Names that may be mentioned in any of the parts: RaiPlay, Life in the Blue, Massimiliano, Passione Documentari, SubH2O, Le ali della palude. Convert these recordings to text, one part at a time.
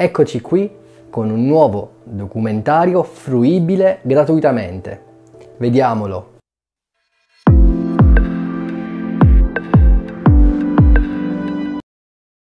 Eccoci qui con un nuovo documentario fruibile gratuitamente. Vediamolo!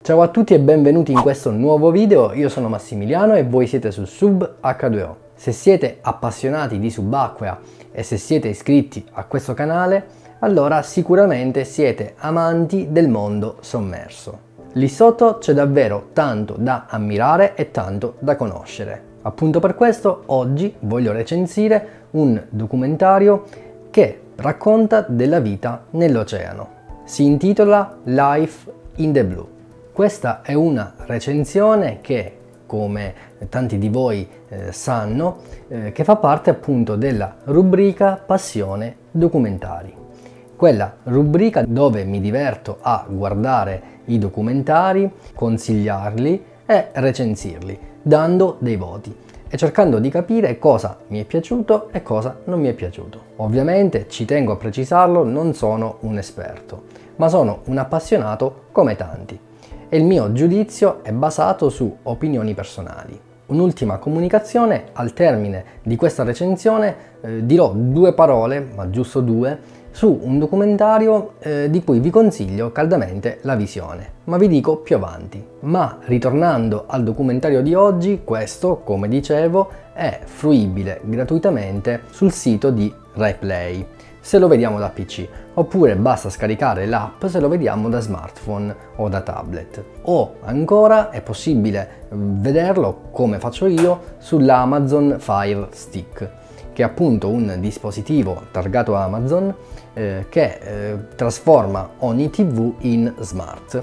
Ciao a tutti e benvenuti in questo nuovo video, io sono Massimiliano e voi siete su SubH2O. Se siete appassionati di subacquea e se siete iscritti a questo canale, allora sicuramente siete amanti del mondo sommerso. Lì sotto c'è davvero tanto da ammirare e tanto da conoscere. Appunto per questo oggi voglio recensire un documentario che racconta della vita nell'oceano. Si intitola Life in the Blue. Questa è una recensione che, come tanti di voi sanno, che fa parte appunto della rubrica Passione Documentari. Quella rubrica dove mi diverto a guardare i documentari, consigliarli e recensirli, dando dei voti e cercando di capire cosa mi è piaciuto e cosa non mi è piaciuto. Ovviamente, ci tengo a precisarlo, non sono un esperto, ma sono un appassionato come tanti. E il mio giudizio è basato su opinioni personali. Un'ultima comunicazione: al termine di questa recensione dirò due parole, ma giusto due, su un documentario di cui vi consiglio caldamente la visione, ma vi dico più avanti. Ma ritornando al documentario di oggi, questo, come dicevo, è fruibile gratuitamente sul sito di RaiPlay, se lo vediamo da PC, oppure basta scaricare l'app se lo vediamo da smartphone o da tablet, o ancora è possibile vederlo, come faccio io, sull'Amazon Fire Stick, che è appunto un dispositivo targato Amazon che trasforma ogni TV in smart,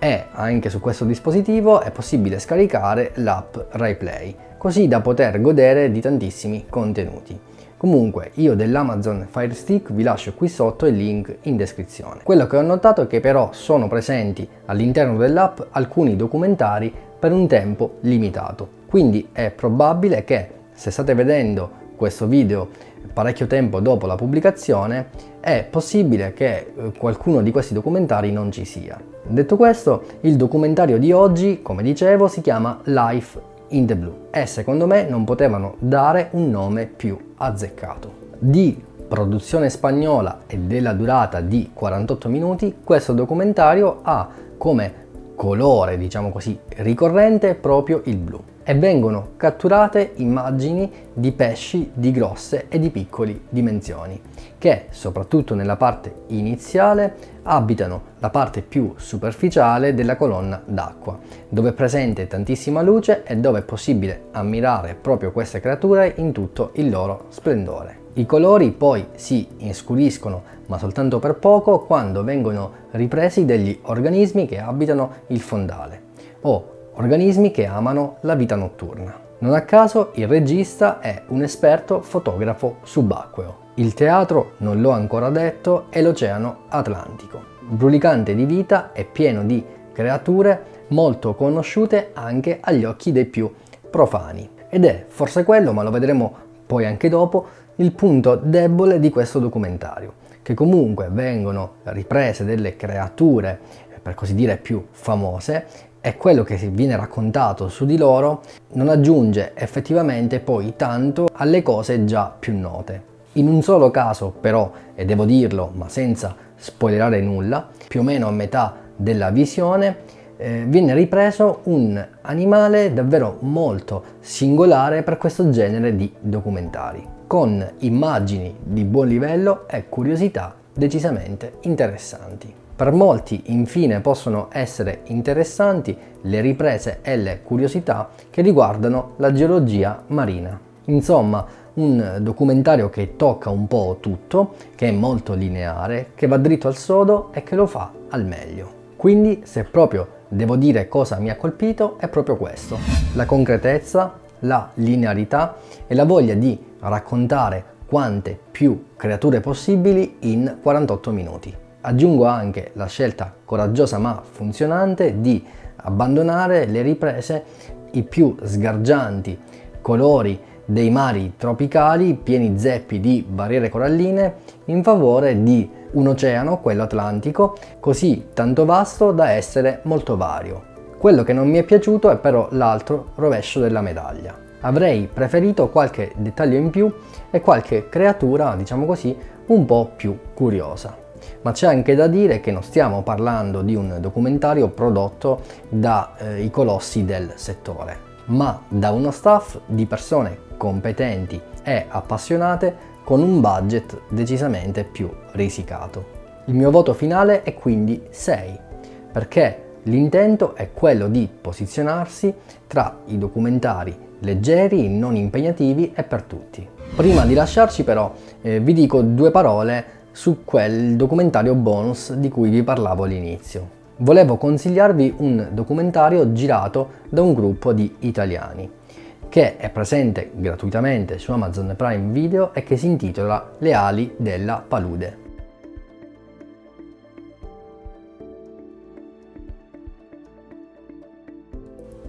e anche su questo dispositivo è possibile scaricare l'app RaiPlay, così da poter godere di tantissimi contenuti. Comunque, io dell'Amazon Fire Stick vi lascio qui sotto il link in descrizione. Quello che ho notato è che però sono presenti all'interno dell'app alcuni documentari per un tempo limitato, quindi è probabile che, se state vedendo questo video parecchio tempo dopo la pubblicazione, è possibile che qualcuno di questi documentari non ci sia. Detto questo, il documentario di oggi, come dicevo, si chiama Life in the Blue e secondo me non potevano dare un nome più azzeccato. Di produzione spagnola e della durata di 48 minuti, questo documentario ha come colore, diciamo così, ricorrente proprio il blu, e vengono catturate immagini di pesci di grosse e di piccole dimensioni che, soprattutto nella parte iniziale, abitano la parte più superficiale della colonna d'acqua, dove è presente tantissima luce e dove è possibile ammirare proprio queste creature in tutto il loro splendore. I colori poi si inscuriscono, ma soltanto per poco, quando vengono ripresi degli organismi che abitano il fondale o organismi che amano la vita notturna. Non a caso il regista è un esperto fotografo subacqueo. Il teatro, non l'ho ancora detto, è l'Oceano Atlantico, brulicante di vita e pieno di creature molto conosciute anche agli occhi dei più profani. Ed è forse quello, ma lo vedremo poi anche dopo, il punto debole di questo documentario, che comunque vengono riprese delle creature, per così dire, più famose, e quello che viene raccontato su di loro non aggiunge effettivamente poi tanto alle cose già più note. In un solo caso però, e devo dirlo ma senza spoilerare nulla, più o meno a metà della visione viene ripreso un animale davvero molto singolare per questo genere di documentari, con immagini di buon livello e curiosità decisamente interessanti. Per molti infine possono essere interessanti le riprese e le curiosità che riguardano la geologia marina. Insomma, un documentario che tocca un po' tutto, che è molto lineare, che va dritto al sodo e che lo fa al meglio. Quindi, se proprio devo dire cosa mi ha colpito, è proprio questo: la concretezza, la linearità e la voglia di raccontare quante più creature possibili in 48 minuti. Aggiungo anche la scelta coraggiosa ma funzionante di abbandonare le riprese, i più sgargianti colori dei mari tropicali pieni zeppi di barriere coralline, in favore di un oceano, quello Atlantico, così tanto vasto da essere molto vario. Quello che non mi è piaciuto è però l'altro rovescio della medaglia. Avrei preferito qualche dettaglio in più e qualche creatura, diciamo così, un po' più curiosa. Ma c'è anche da dire che non stiamo parlando di un documentario prodotto dai colossi del settore, ma da uno staff di persone competenti e appassionate con un budget decisamente più risicato. Il mio voto finale è quindi 6, perché l'intento è quello di posizionarsi tra i documentari leggeri, non impegnativi e per tutti. Prima di lasciarci però vi dico due parole su quel documentario bonus di cui vi parlavo all'inizio. Volevo consigliarvi un documentario girato da un gruppo di italiani che è presente gratuitamente su Amazon Prime Video e che si intitola Le ali della palude.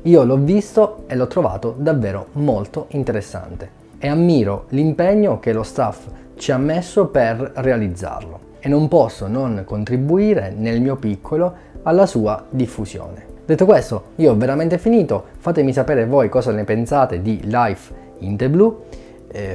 Io l'ho visto e l'ho trovato davvero molto interessante e ammiro l'impegno che lo staff ci ha messo per realizzarlo e non posso non contribuire nel mio piccolo alla sua diffusione. Detto questo, io ho veramente finito. Fatemi sapere voi cosa ne pensate di Life in the Blue,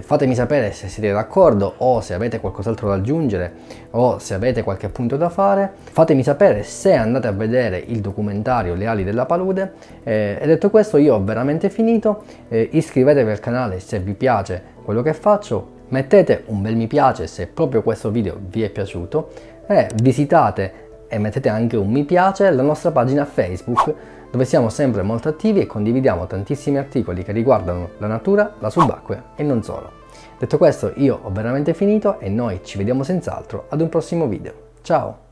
fatemi sapere se siete d'accordo o se avete qualcos'altro da aggiungere o se avete qualche appunto da fare. Fatemi sapere se andate a vedere il documentario Le ali della palude e detto questo io ho veramente finito. Iscrivetevi al canale se vi piace quello che faccio, mettete un bel mi piace se proprio questo video vi è piaciuto e visitate e mettete anche un mi piace alla nostra pagina Facebook, dove siamo sempre molto attivi e condividiamo tantissimi articoli che riguardano la natura, la subacquea e non solo. Detto questo, io ho veramente finito e noi ci vediamo senz'altro ad un prossimo video. Ciao!